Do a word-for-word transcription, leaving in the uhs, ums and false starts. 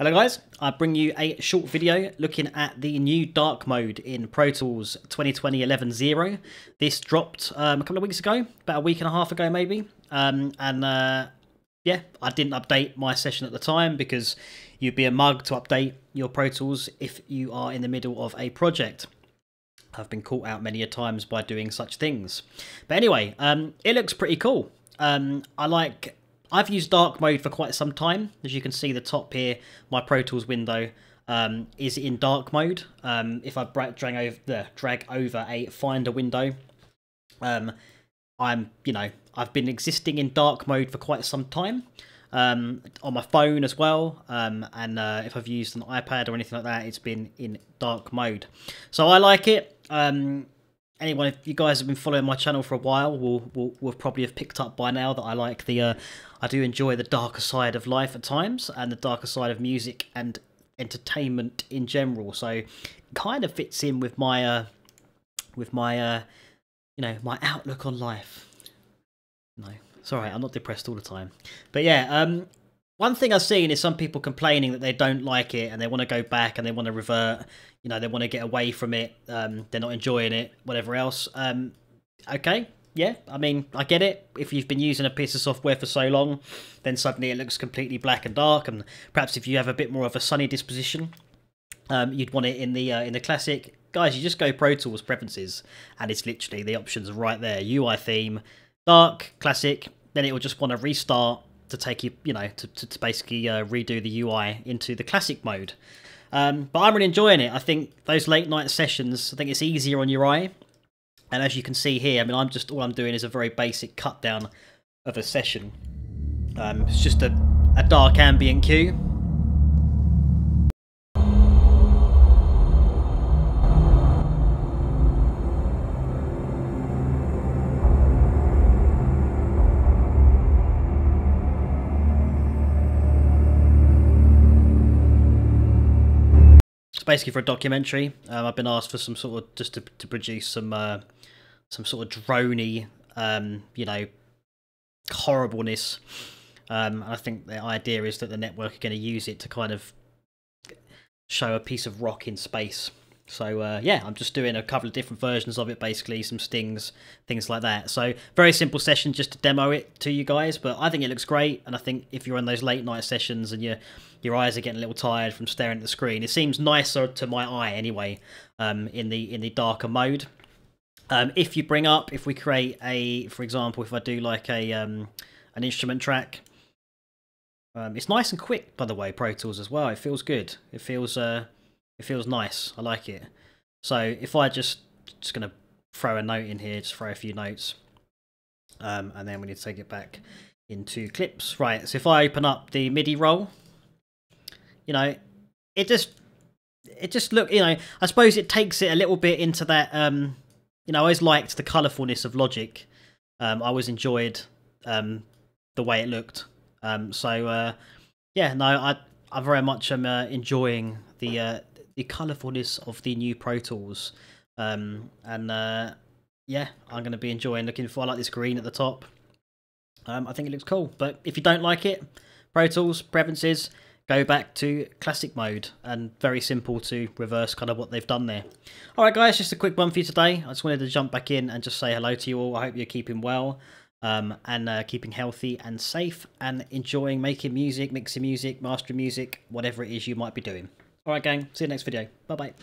Hello guys, I bring you a short video looking at the new dark mode in Pro Tools twenty twenty eleven zero. This dropped um, a couple of weeks ago, about a week and a half ago maybe. Um, and uh, yeah, I didn't update my session at the time because you'd be a mug to update your Pro Tools if you are in the middle of a project. I've been caught out many a times by doing such things. But anyway, um, it looks pretty cool. Um, I like... I've used dark mode for quite some time. As you can see, the top here, my Pro Tools window um, is in dark mode. Um, if I drag over, the, drag over a Finder window, um, I'm, you know, I've been existing in dark mode for quite some time um, on my phone as well. Um, and uh, if I've used an iPad or anything like that, it's been in dark mode. So I like it. Um, Anyone, if you guys have been following my channel for a while, will will will probably have picked up by now that I like the, uh, I do enjoy the darker side of life at times, and the darker side of music and entertainment in general. So, it kind of fits in with my, uh, with my, uh, you know, my outlook on life. No, it's alright, I'm not depressed all the time. But yeah, um, one thing I've seen is some people complaining that they don't like it and they want to go back and they want to revert. You know, they want to get away from it. Um, they're not enjoying it, whatever else. Um, okay, yeah, I mean, I get it. If you've been using a piece of software for so long, then suddenly it looks completely black and dark. And perhaps if you have a bit more of a sunny disposition, um, you'd want it in the uh, in the classic. Guys, you just go Pro Tools preferences, and it's literally the options right there. U I theme, dark, classic. Then it will just want to restart to take you, you know, to, to, to basically uh, redo the U I into the classic mode. Um, but I'm really enjoying it. I think those late night sessions, I think it's easier on your eye. And as you can see here, I mean, I'm just, all I'm doing is a very basic cut down of a session. Um, it's just a, a dark ambient cue. Basically for a documentary. um, I've been asked for some sort of just to, to produce some uh, some sort of droney, um, you know, horribleness. Um, and I think the idea is that the network are going to use it to kind of show a piece of rock in space. So uh, yeah, I'm just doing a couple of different versions of it, basically some stings, things like that. So very simple session just to demo it to you guys. But I think it looks great, and I think if you're on those late night sessions and you're your eyes are getting a little tired from staring at the screen, it seems nicer to my eye anyway, um, in the in the darker mode. Um, if you bring up, if we create a, for example, if I do like a um, an instrument track, um, it's nice and quick, by the way, Pro Tools as well. It feels good. It feels uh, it feels nice. I like it. So if I just just gonna throw a note in here, just throw a few notes, um, and then we need to take it back into clips. Right. So if I open up the MIDI roll. You know, it just, it just look, you know, I suppose it takes it a little bit into that, um, you know, I always liked the colourfulness of Logic. Um, I always enjoyed um, the way it looked. Um, so, uh, yeah, no, I, I very much am uh, enjoying the uh, the colourfulness of the new Pro Tools. Um, and, uh, yeah, I'm going to be enjoying looking for, I like this green at the top. Um, I think it looks cool. But if you don't like it, Pro Tools, preferences, go back to classic mode, and very simple to reverse kind of what they've done there. All right, guys, just a quick one for you today. I just wanted to jump back in and just say hello to you all. I hope you're keeping well um, and uh, keeping healthy and safe and enjoying making music, mixing music, mastering music, whatever it is you might be doing. All right, gang, see you next video. Bye-bye.